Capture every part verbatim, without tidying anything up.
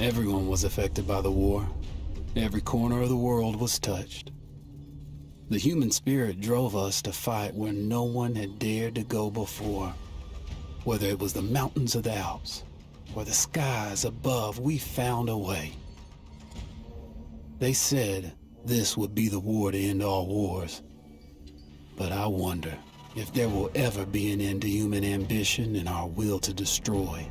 Everyone was affected by the war. Every corner of the world was touched. The human spirit drove us to fight where no one had dared to go before. Whether it was the mountains of the Alps or the skies above, we found a way. They said this would be the war to end all wars. But I wonder if there will ever be an end to human ambition and our will to destroy.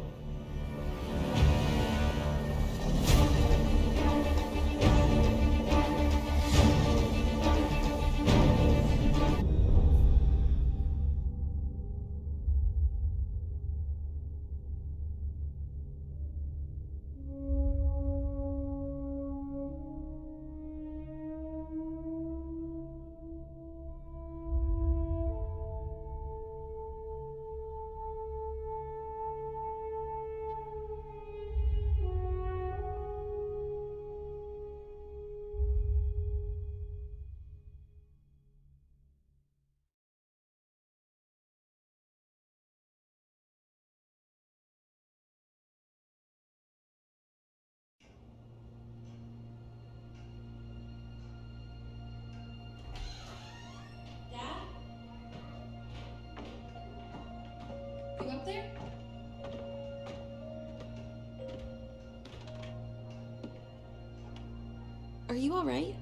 Are you all right?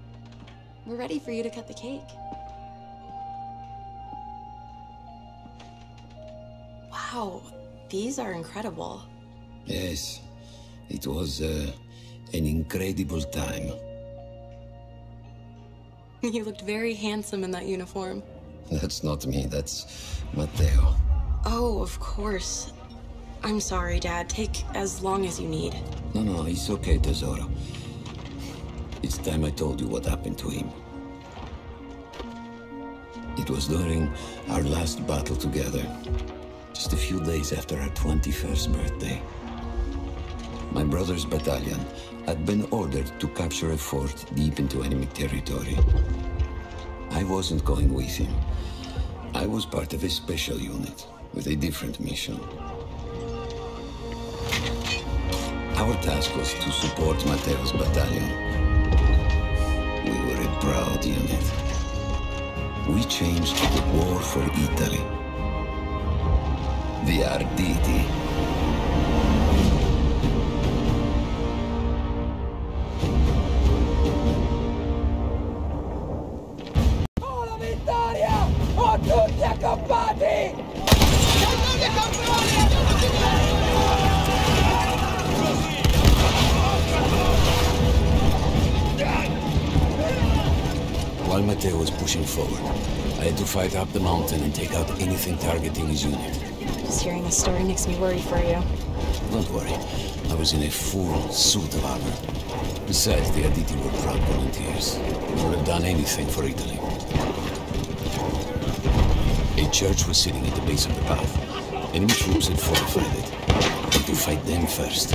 We're ready for you to cut the cake. Wow, these are incredible. Yes, it was uh, an incredible time. You looked very handsome in that uniform. That's not me, that's Matteo. Oh, of course. I'm sorry, Dad. Take as long as you need. No, no, it's okay, Tesoro. It's time I told you what happened to him. It was during our last battle together, just a few days after our twenty-first birthday. My brother's battalion had been ordered to capture a fort deep into enemy territory. I wasn't going with him. I was part of a special unit with a different mission. Our task was to support Matteo's battalion. Proud unit. We changed the war for Italy. The Arditi. Oh, la vittoria! Oh, tutti accappati! Cantante campione! While Matteo was pushing forward, I had to fight up the mountain and take out anything targeting his unit. Just hearing the story makes me worry for you. Don't worry. I was in a full suit of armor. Besides, the Arditi were proud volunteers. We would have done anything for Italy. A church was sitting at the base of the path. Enemy troops had fortified it. I had to fight them first.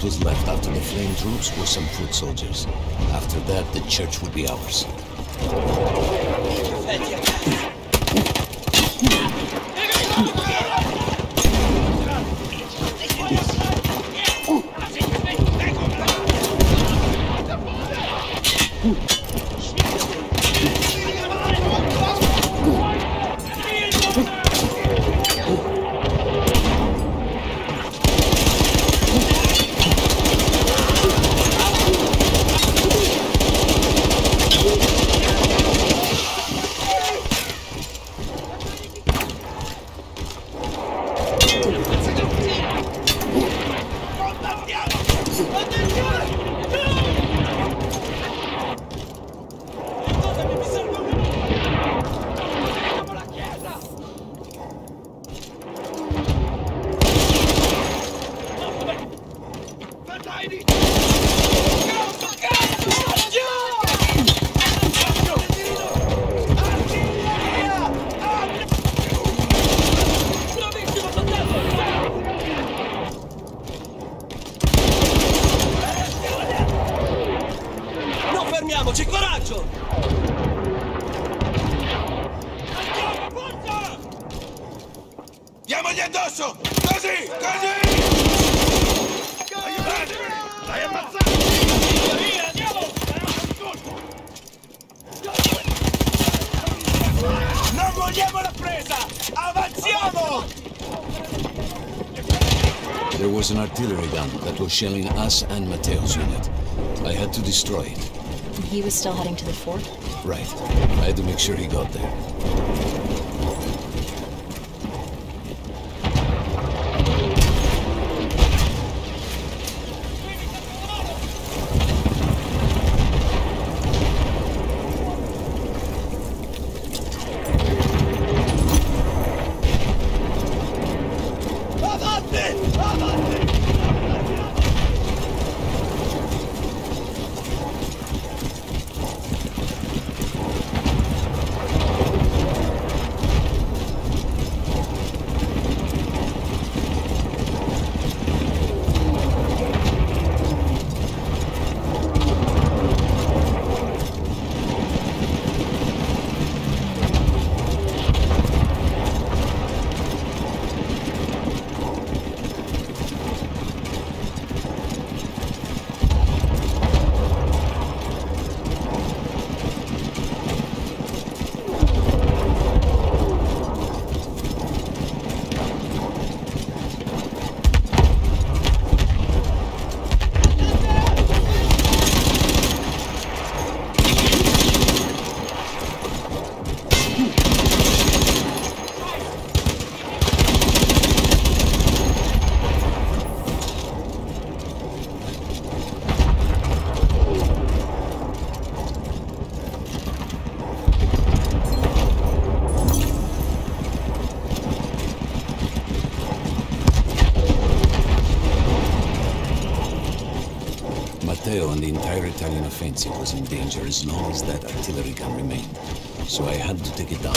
what was left after the flame troops were some foot soldiers. After that, the church would be ours. Fermiamoci, coraggio! Andiamo, forza! Diamogli addosso! Così! Così! Aiutate! Stai ammazzando! Via, andiamo! Non vogliamo la presa! Avanziamo! There was an artillery gun that was shelling us and Matteo's unit. I had to destroy it. And he was still heading to the fort? Right. I had to make sure he got there. Matteo and the entire Italian offensive was in danger as long as that artillery gun remained, so I had to take it down.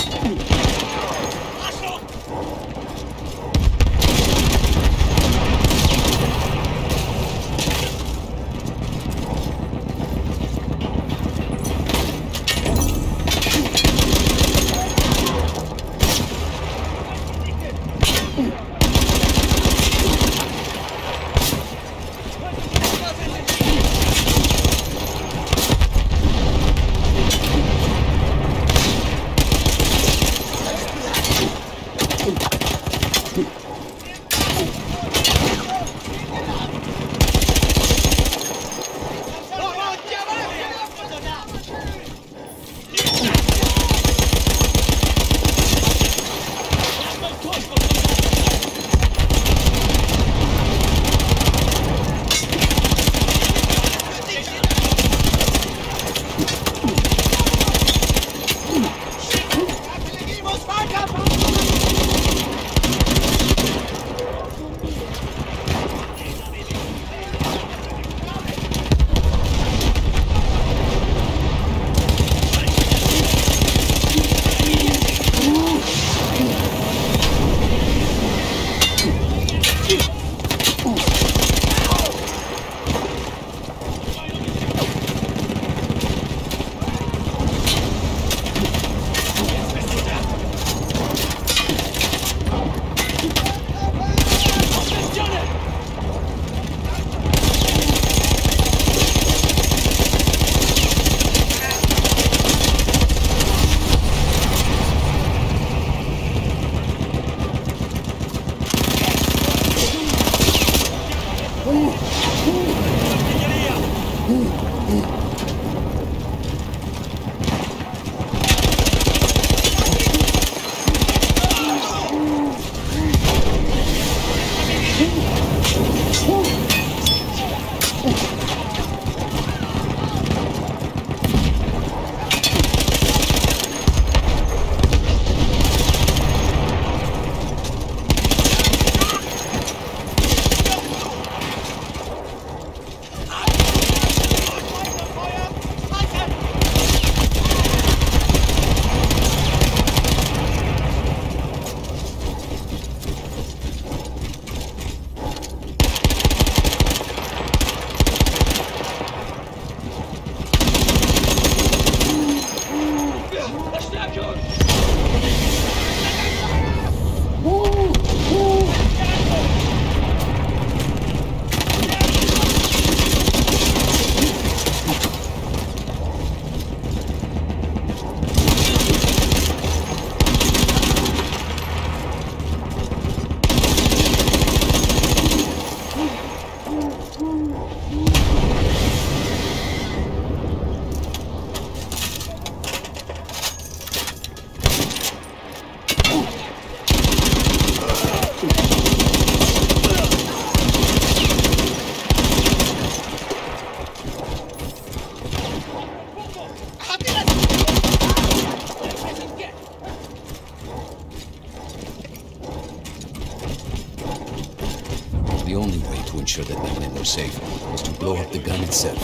The only way to ensure that my men were safe was to blow up the gun itself.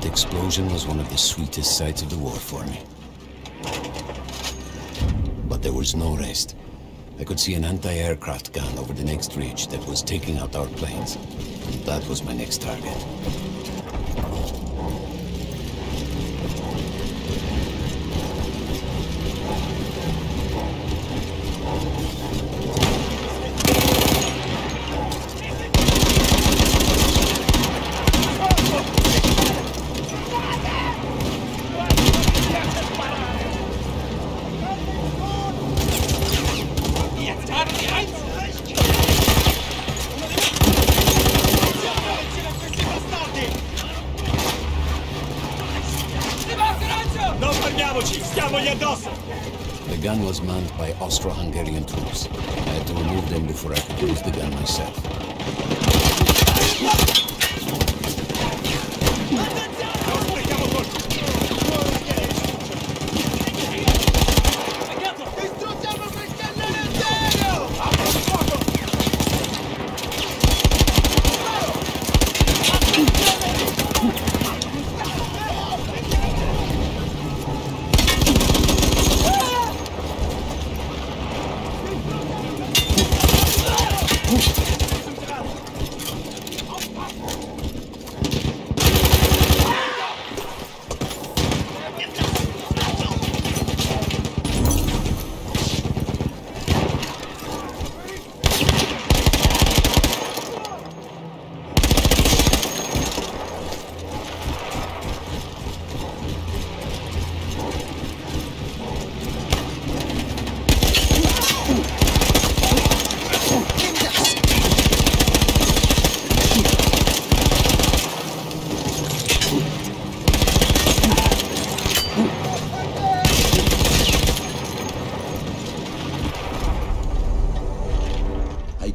The explosion was one of the sweetest sights of the war for me. But there was no rest. I could see an anti-aircraft gun over the next ridge that was taking out our planes. And that was my next target. The gun was manned by Austro-Hungarian troops. I had to remove them before I could use the gun myself.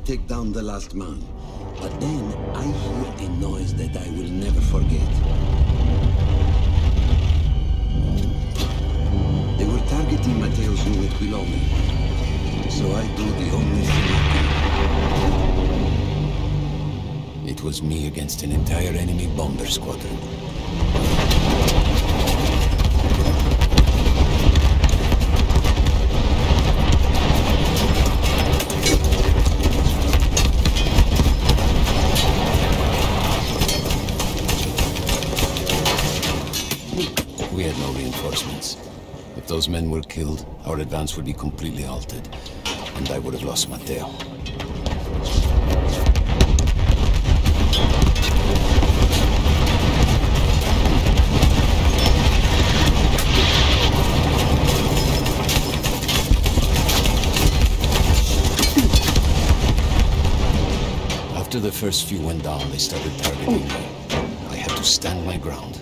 Take down the last man, but then I hear a noise that I will never forget. They were targeting Matteo do it below me. So I do the only thing I can. It was me against an entire enemy bomber squadron. We had no reinforcements. If those men were killed, our advance would be completely halted, and I would have lost Matteo. After the first few went down, they started targeting me. I had to stand my ground.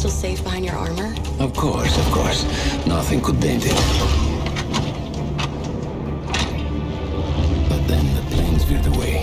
Still safe behind your armor? Of course, of course. Nothing could dent it. But then the planes veered away.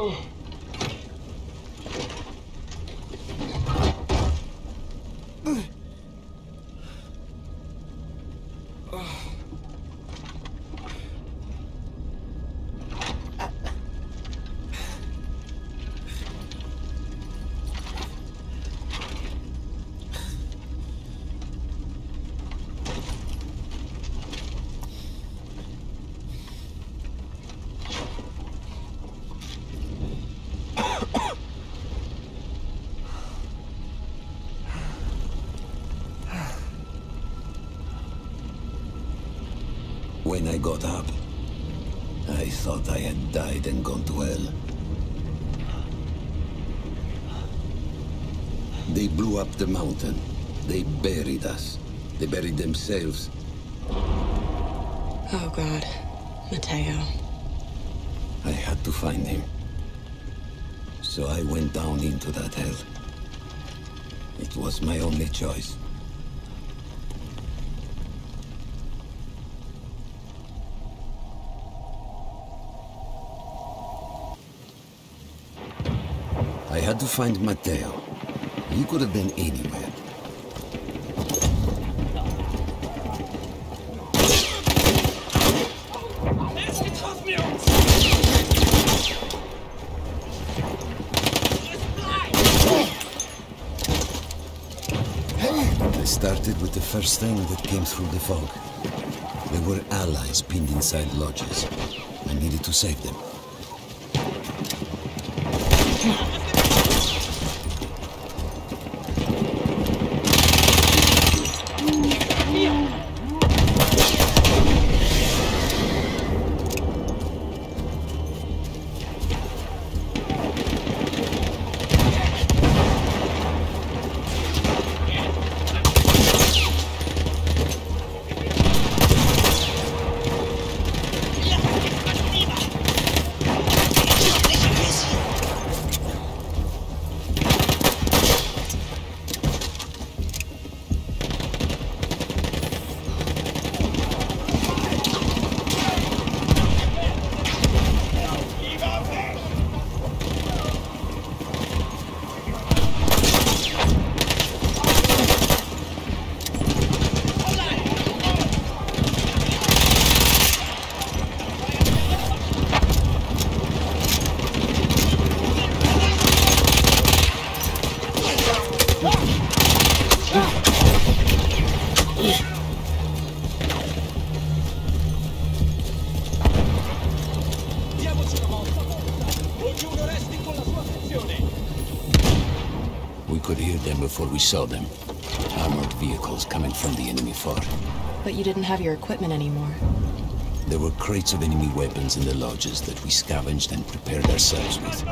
Oh. When I got up, I thought I had died and gone to hell. They blew up the mountain. They buried us. They buried themselves. Oh, God. Matteo. I had to find him. So I went down into that hell. It was my only choice. I had to find Matteo. He could have been anywhere. I started with the first thing that came through the fog. There were allies pinned inside lodges. I needed to save them. We could hear them before we saw them. Armored vehicles coming from the enemy fort. But you didn't have your equipment anymore. There were crates of enemy weapons in the lodges that we scavenged and prepared ourselves with.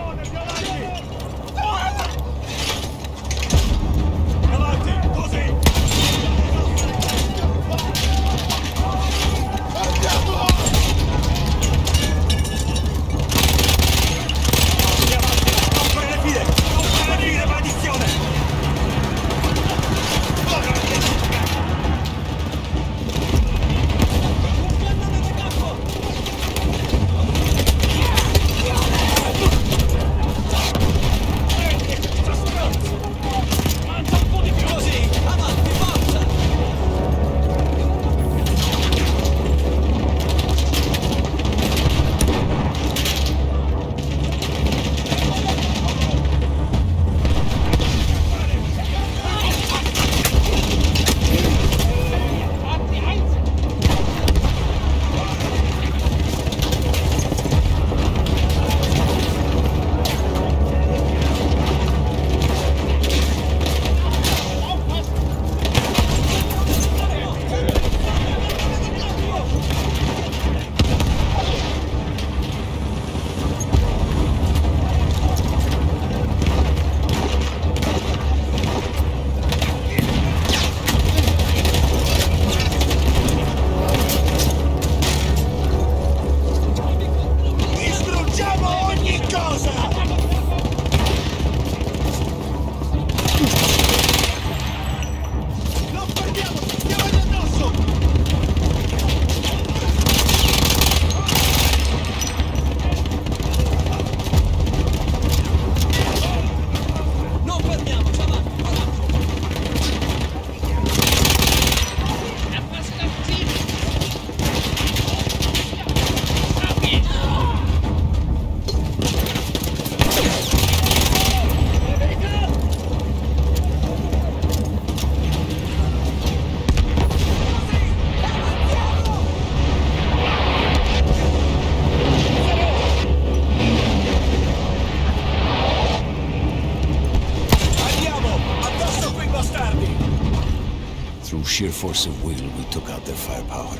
Sheer force of will, we took out their firepower.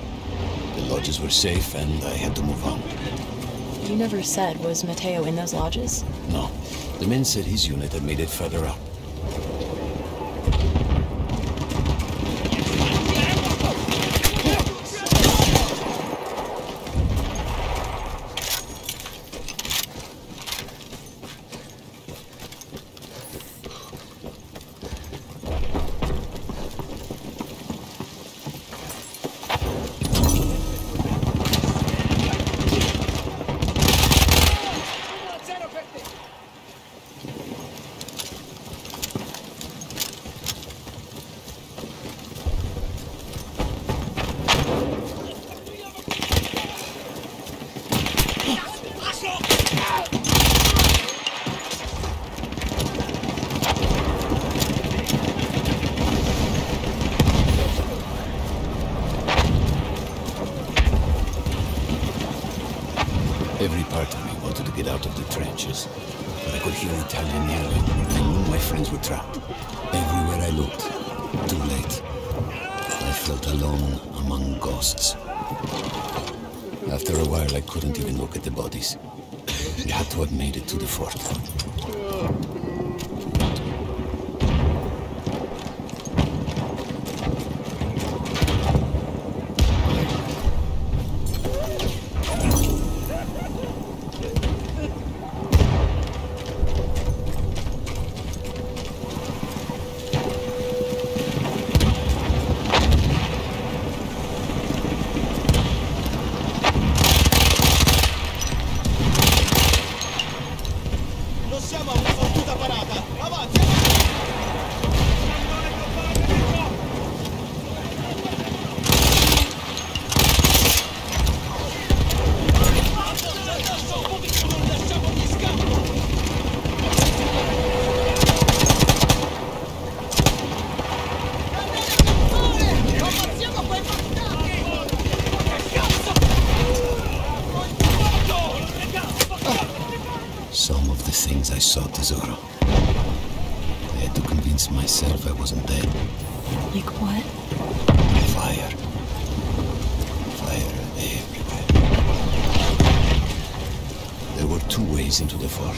The lodges were safe, and I had to move on. You never said, was Matteo in those lodges? No. The men said his unit had made it further up. Every part of me wanted to get out of the trenches, but I could hear Italian yelling. I knew my friends were trapped. Everywhere I looked, too late. I felt alone among ghosts. After a while, I couldn't even look at the bodies. We had to have made it to the fort. Some of the things I saw, Tesoro, they had to convince myself I wasn't dead. Like what? Fire. Fire everywhere. There were two ways into the fort.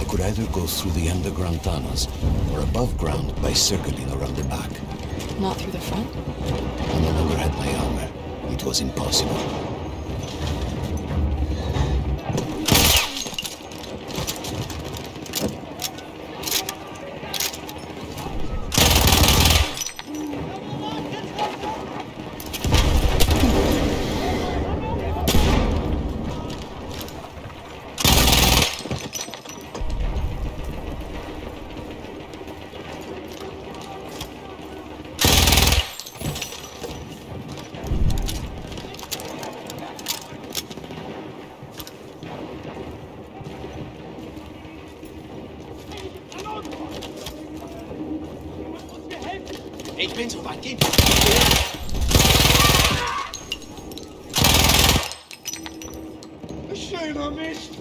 I could either go through the underground tunnels or above ground by circling around the back. Not through the front? I no longer had my armor. It was impossible. Ich bin so weit geht. Schöner Mist.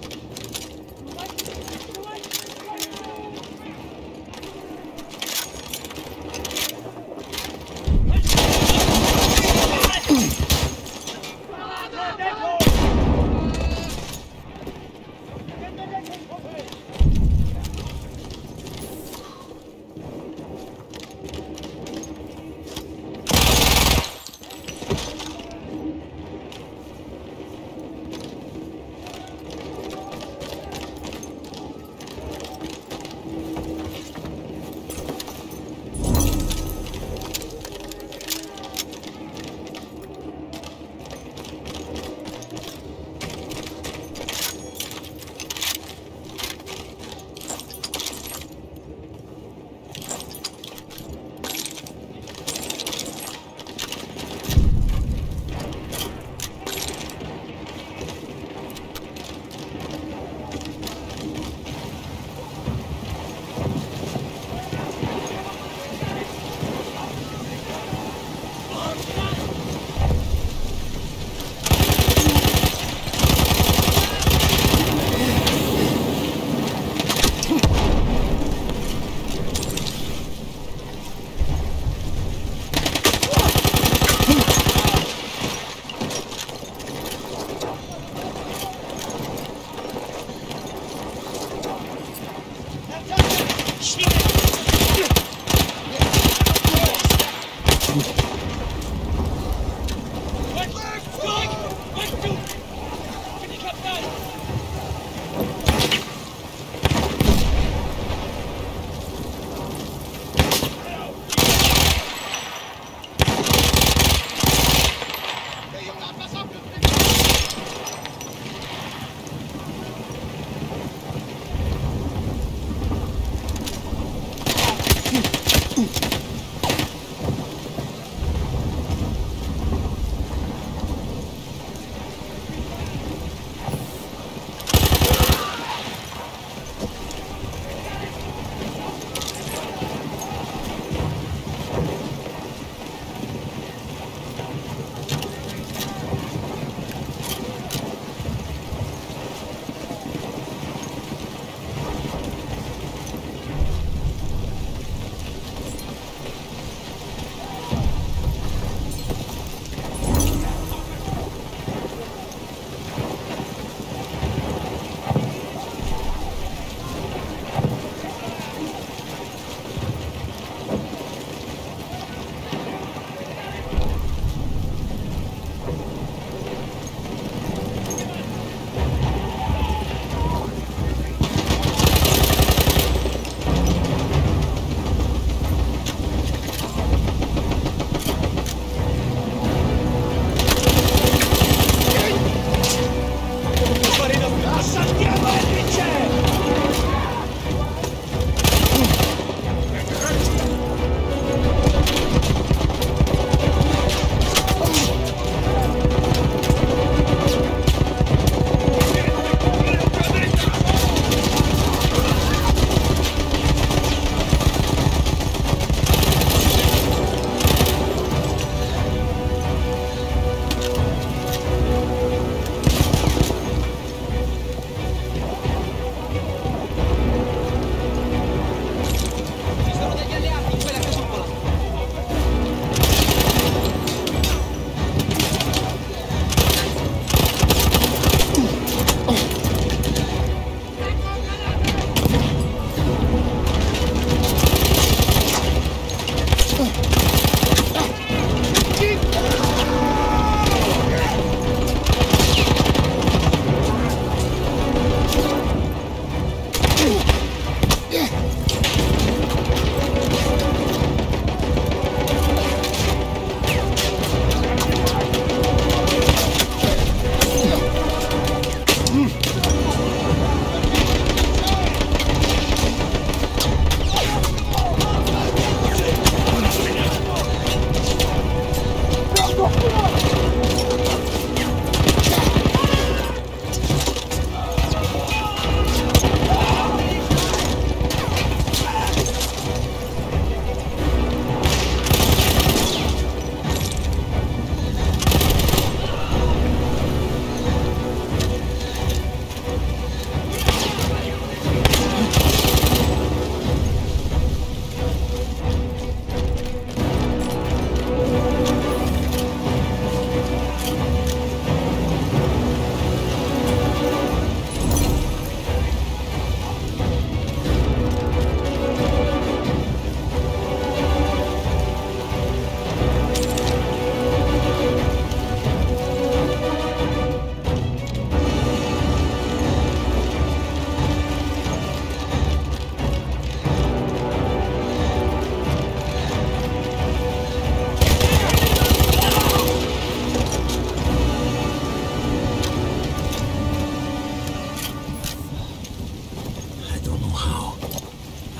how.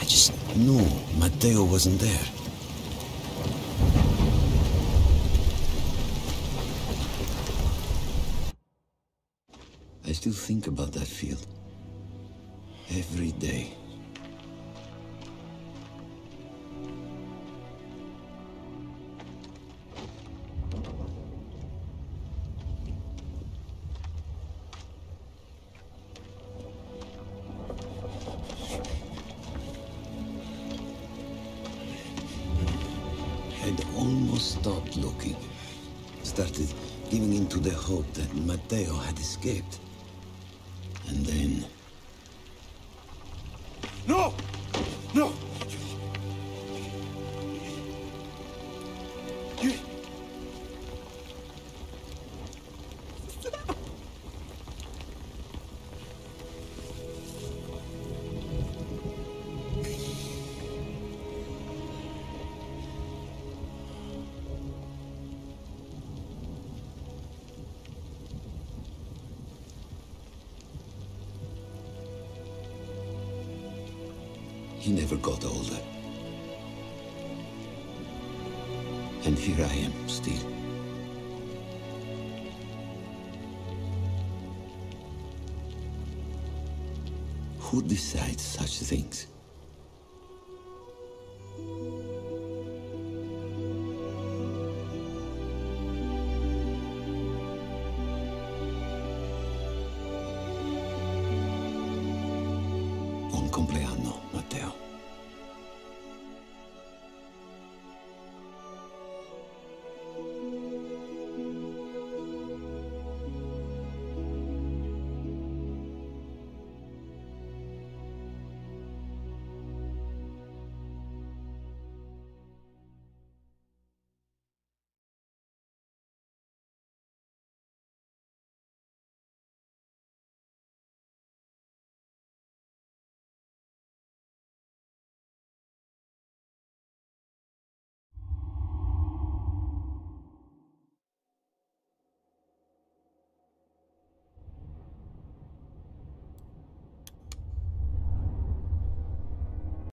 I just knew Matteo wasn't there. I still think about that field. Every day. I'd almost stopped looking, started giving in to the hope that Matteo had escaped. And then... No! No! He never got older. And here I am, still. Who decides such things? Uncomplaining.